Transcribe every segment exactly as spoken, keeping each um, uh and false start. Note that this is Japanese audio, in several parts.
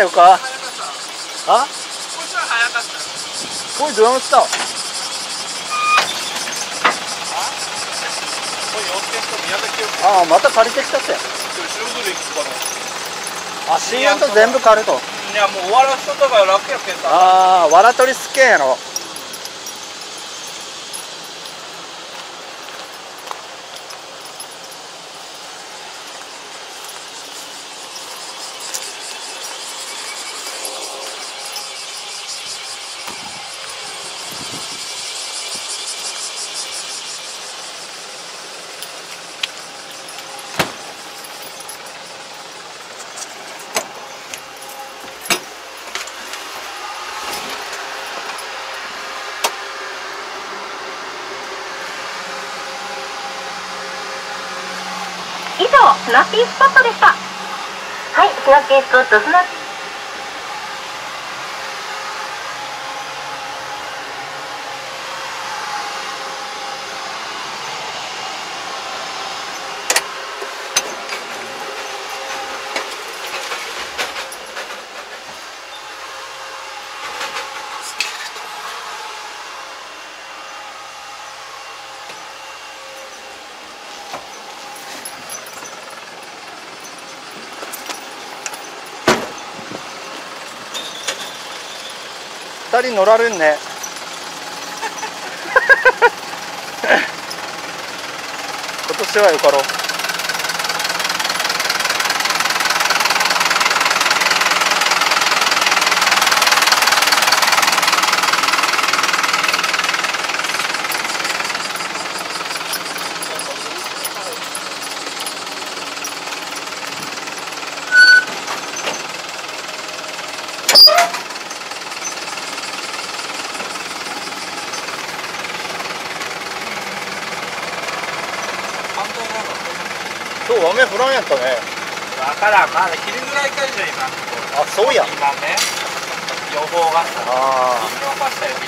ないのか。あ？こいつは早かった。こいつドラムつった。あ？これ寄ってきた宮崎よ。ああ、また借りてきたって。後ろぐるいくかな。あ、シーエンド全部借ると。いやもう終わらすことが楽やけんさ。ああ、わらとりすっけんやろ。以上、スナッピースポットでした。はい、スナッピースポット、スナッピー。二人乗られんね。今年はよかろう。今日雨降らんやったね。わからん、まだ昼ぐらいからじゃん今。あ、そうや。今ね、予報がさ。ああ。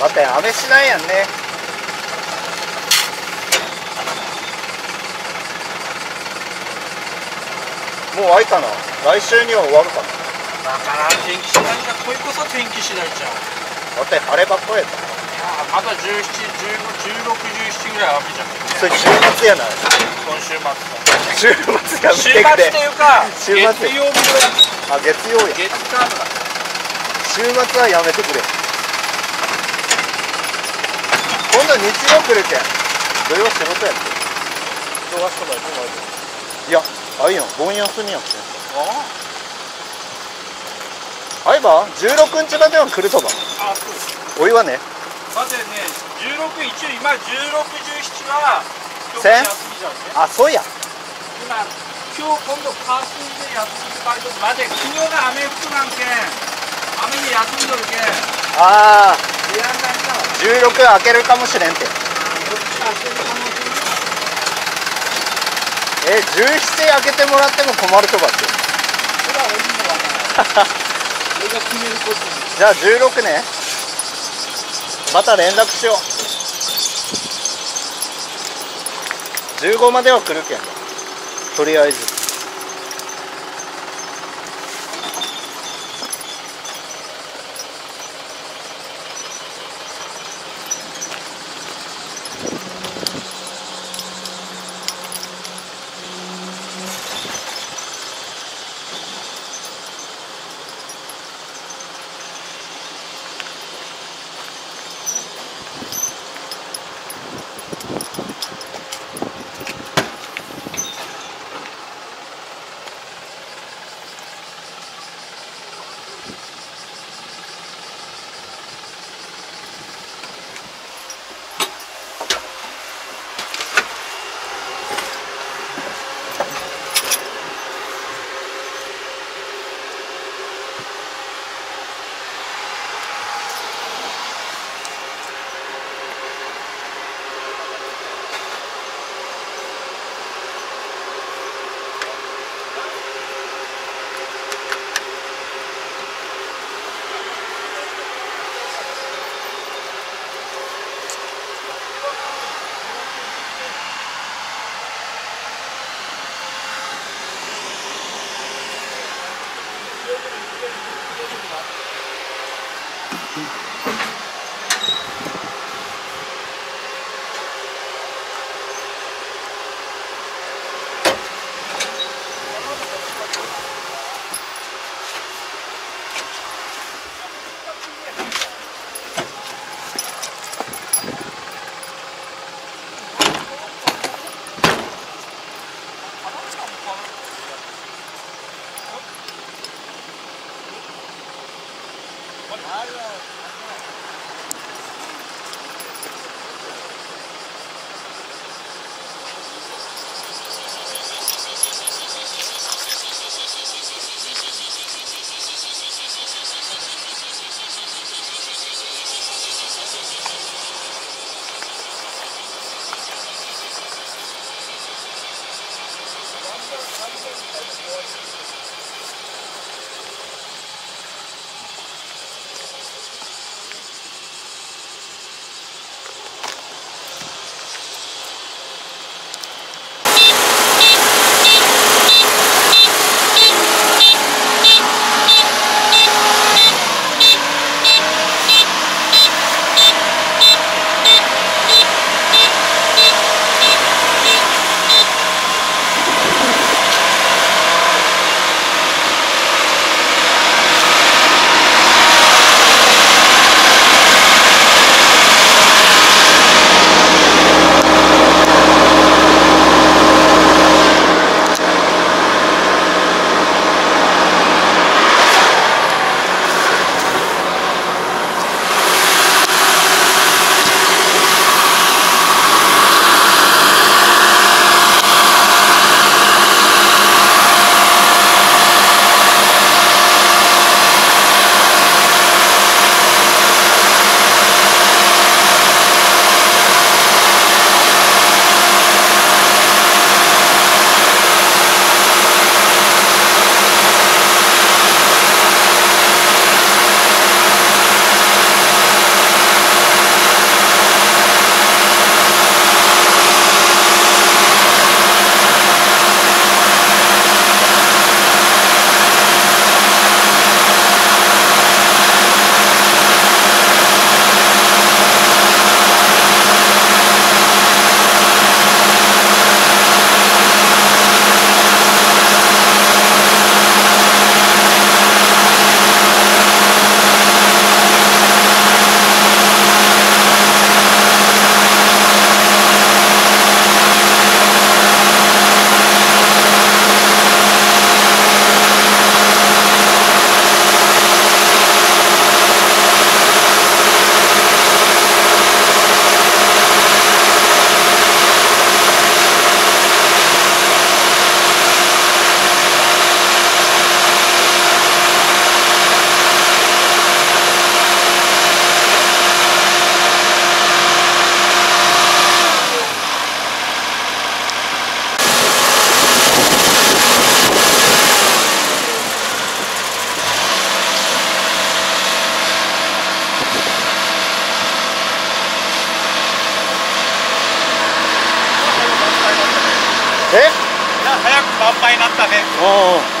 だって雨しないやんね。もう開いたな。来週には終わるかな。わからん、天気次第じゃん。これこそ天気次第じゃん。だって晴ればっかりやった。いや、まだじゅうしち、じゅうろく、じゅうしちぐらい雨じゃん。それ週末やな。今週末。週末やめてくれ。週末っていうか月曜日ぐらい。あ、月曜や。月間とか。週末はやめてくれ。今度日曜来るけん。土曜仕事やって。土曜とか行くの？いや、あいやん、盆休みやって。ああ。あいば、じゅうろくにちまでは来るとば。あ、そうです。おいはね。だってね、じゅうろく、一応今じゅうろく、じゅうしちは休みじゃんね。あ、そうや。今日今度パーソンで休みバイトまで昨日が雨服なんけん雨で休んどるけんああじゅうろく開けるかもしれんてえじゅうしち開けてもらっても困るとかってそれは俺にもわからない俺が決めることにじゃあじゅうろくねまた連絡しようじゅうごまでは来るけんとりあえずえ？いや、早く満杯になったね。おー。